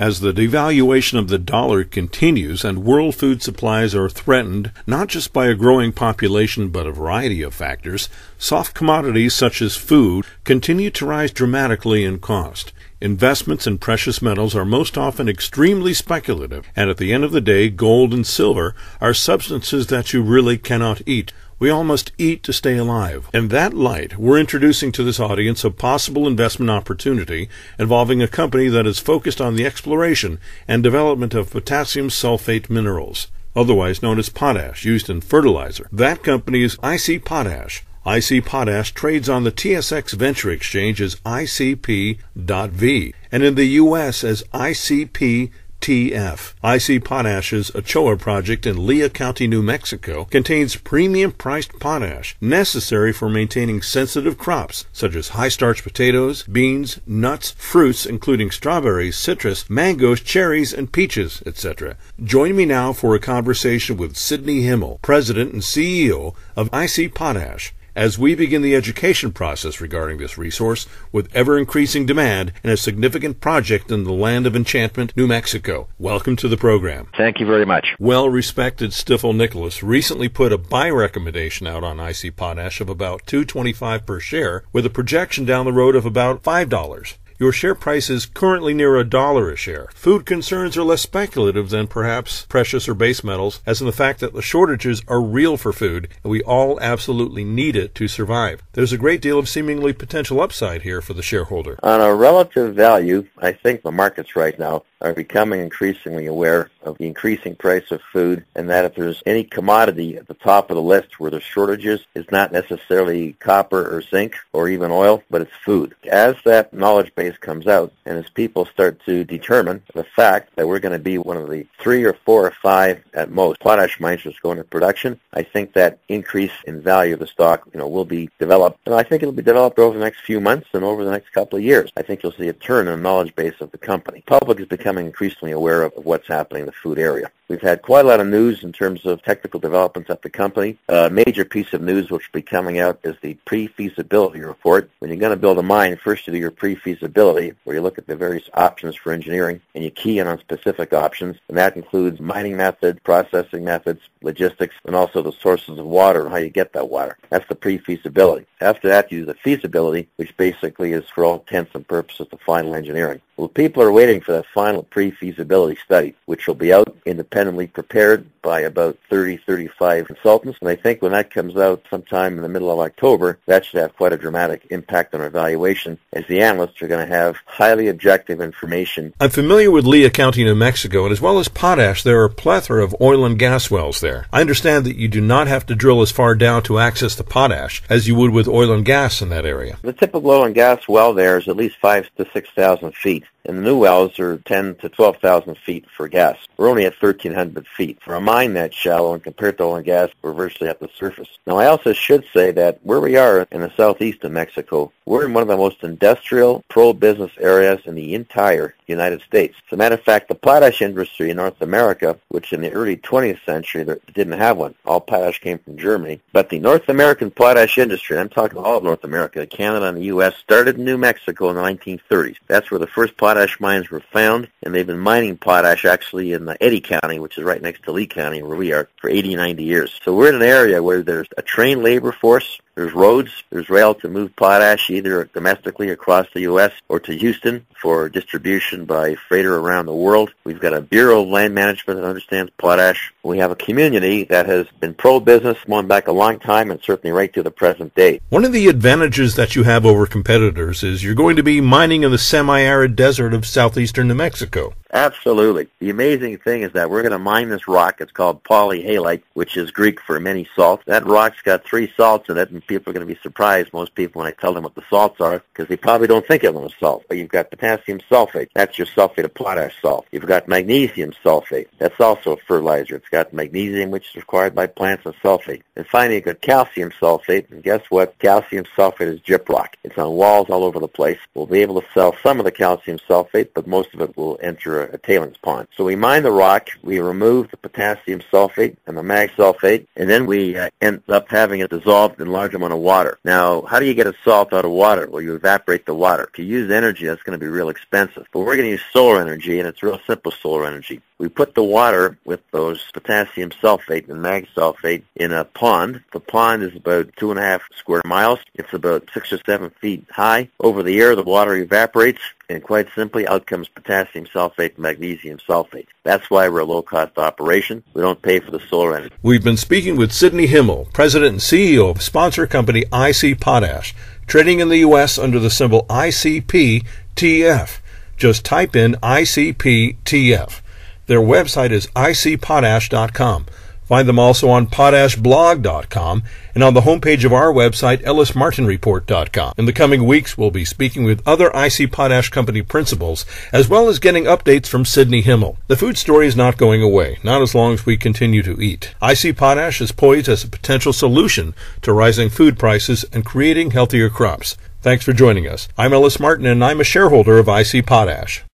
As the devaluation of the dollar continues and world food supplies are threatened not just by a growing population but a variety of factors, soft commodities such as food continue to rise dramatically in cost. Investments in precious metals are most often extremely speculative, and at the end of the day, gold and silver are substances that you really cannot eat. We all must eat to stay alive. In that light, we're introducing to this audience a possible investment opportunity involving a company that is focused on the exploration and development of potassium sulfate minerals, otherwise known as potash, used in fertilizer. That company is IC Potash. IC Potash trades on the TSX Venture Exchange as ICP.V and in the U.S. as ICPTF. IC Potash's Ochoa Project in Lea County, New Mexico contains premium-priced potash necessary for maintaining sensitive crops such as high-starch potatoes, beans, nuts, fruits including strawberries, citrus, mangoes, cherries, and peaches, etc. Join me now for a conversation with Sidney Himmel, President and CEO of IC Potash, as we begin the education process regarding this resource with ever-increasing demand and a significant project in the land of enchantment, New Mexico. Welcome to the program. Thank you very much. Well-respected Stifel Nicholas recently put a buy recommendation out on IC Potash of about $2.25 per share with a projection down the road of about $5. Your share price is currently near $1 a share. Food concerns are less speculative than perhaps precious or base metals, as in the fact that the shortages are real for food, and we all absolutely need it to survive. There's a great deal of seemingly potential upside here for the shareholder. On a relative value, I think the markets right now are becoming increasingly aware of the increasing price of food, and that if there's any commodity at the top of the list where there's shortages, it's not necessarily copper or zinc or even oil, but it's food. As that knowledge base comes out, and as people start to determine the fact that we're going to be one of the 3 or 4 or 5 at most potash mines that's going into production, I think that increase in value of the stock, will be developed. And I think it'll be developed over the next few months and over the next couple of years. I think you'll see a turn in the knowledge base of the company. Public has become increasingly aware of what's happening in the food area. We've had quite a lot of news in terms of technical developments at the company. A major piece of news which will be coming out is the pre-feasibility report. When you're going to build a mine, first you do your pre-feasibility, where you look at the various options for engineering, and you key in on specific options, and that includes mining methods, processing methods, logistics, and also the sources of water and how you get that water. That's the pre-feasibility. After that, you do the feasibility, which basically is, for all intents and purposes, the final engineering. Well, people are waiting for that final pre-feasibility study, which will be out independently prepared by about 30, 35 consultants. And I think when that comes out sometime in the middle of October, that should have quite a dramatic impact on our valuation, as the analysts are going to have highly objective information. I'm familiar with Lea County, New Mexico, and as well as potash, there are a plethora of oil and gas wells there. I understand that you do not have to drill as far down to access the potash as you would with oil and gas in that area. The typical oil and gas well there is at least 5,000 to 6,000 feet. And the new wells are 10 to 12,000 feet for gas. We're only at 1,300 feet. For a mine that's shallow and compared to oil and gas, we're virtually at the surface. Now, I also should say that where we are in the southeast of Mexico, we're in one of the most industrial, pro-business areas in the entire United States. As a matter of fact, the potash industry in North America, which in the early 20th century didn't have one. All potash came from Germany. But the North American potash industry, and I'm talking all of North America, Canada and the U.S., started in New Mexico in the 1930s. That's where the first potash mines were found, and they've been mining potash actually in Eddy County, which is right next to Lea County, where we are, for 80, 90 years. So we're in an area where there's a trained labor force, there's roads, there's rail to move potash either domestically across the U.S. or to Houston for distribution by freighter around the world. We've got a Bureau of Land Management that understands potash. We have a community that has been pro-business going back a long time and certainly right to the present day. One of the advantages that you have over competitors is you're going to be mining in the semi-arid desert of southeastern New Mexico. Absolutely. The amazing thing is that we're going to mine this rock. It's called polyhalite, which is Greek for many salts. That rock's got 3 salts in it, and people are going to be surprised, most people, when I tell them what the salts are, because they probably don't think of them as salt. But you've got potassium sulfate. That's your sulfate of potash salt. You've got magnesium sulfate. That's also a fertilizer. It's got magnesium, which is required by plants, and sulfate. And finally, you've got calcium sulfate. And guess what? Calcium sulfate is gyprock. It's on walls all over the place. We'll be able to sell some of the calcium sulfate, but most of it will enter or a tailings pond. So we mine the rock, we remove the potassium sulfate and the mag sulfate, and then we end up having it dissolved in a large amount of water. Now, how do you get a salt out of water? Well, you evaporate the water. To use energy, that's going to be real expensive. But we're going to use solar energy, and it's real simple solar energy. We put the water with those potassium sulfate and mag sulfate in a pond. The pond is about 2.5 square miles. It's about 6 or 7 feet high. Over the air, the water evaporates, and quite simply, out comes potassium sulfate and magnesium sulfate. That's why we're a low-cost operation. We don't pay for the solar energy. We've been speaking with Sidney Himmel, President and CEO of sponsor company IC Potash, trading in the U.S. under the symbol ICPTF. Just type in ICPTF. Their website is icpotash.com. Find them also on potashblog.com and on the homepage of our website, ellismartinreport.com. In the coming weeks, we'll be speaking with other IC Potash Company principals, as well as getting updates from Sidney Himmel. The food story is not going away, not as long as we continue to eat. IC Potash is poised as a potential solution to rising food prices and creating healthier crops. Thanks for joining us. I'm Ellis Martin, and I'm a shareholder of IC Potash.